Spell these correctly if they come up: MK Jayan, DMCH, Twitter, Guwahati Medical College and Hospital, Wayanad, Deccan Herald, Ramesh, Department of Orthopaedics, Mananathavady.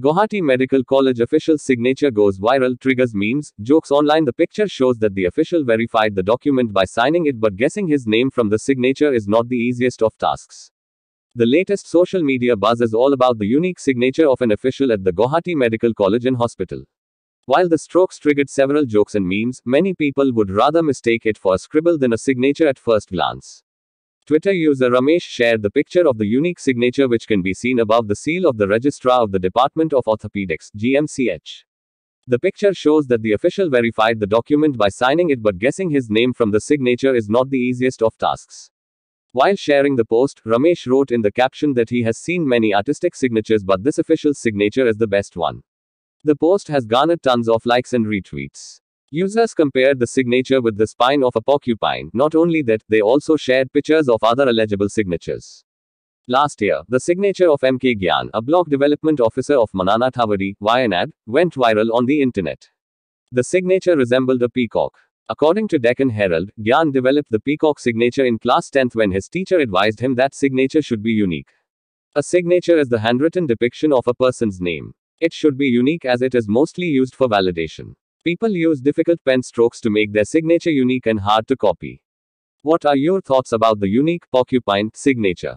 Guwahati Medical College official's signature goes viral, triggers memes, jokes online. The picture shows that the official verified the document by signing it, but guessing his name from the signature is not the easiest of tasks. The latest social media buzz is all about the unique signature of an official at the Guwahati Medical College and Hospital. While the strokes triggered several jokes and memes, many people would rather mistake it for a scribble than a signature at first glance. Twitter user Ramesh shared the picture of the unique signature, which can be seen above the seal of the registrar of the Department of Orthopaedics (DMCH). The picture shows that the official verified the document by signing it, but guessing his name from the signature is not the easiest of tasks. While sharing the post, Ramesh wrote in the caption that he has seen many artistic signatures, but this official's signature is the best one. The post has garnered tons of likes and retweets. Users compared the signature with the spine of a porcupine. Not only that, they also shared pictures of other illegible signatures. Last year, the signature of MK Jayan, a block development officer of Mananathavady, Wayanad, went viral on the internet. The signature resembled a peacock. According to Deccan Herald, Jayan developed the peacock signature in class 10th when his teacher advised him that signature should be unique. A signature is the handwritten depiction of a person's name. It should be unique as it is mostly used for validation. People use difficult pen strokes to make their signature unique and hard to copy. What are your thoughts about the unique porcupine signature?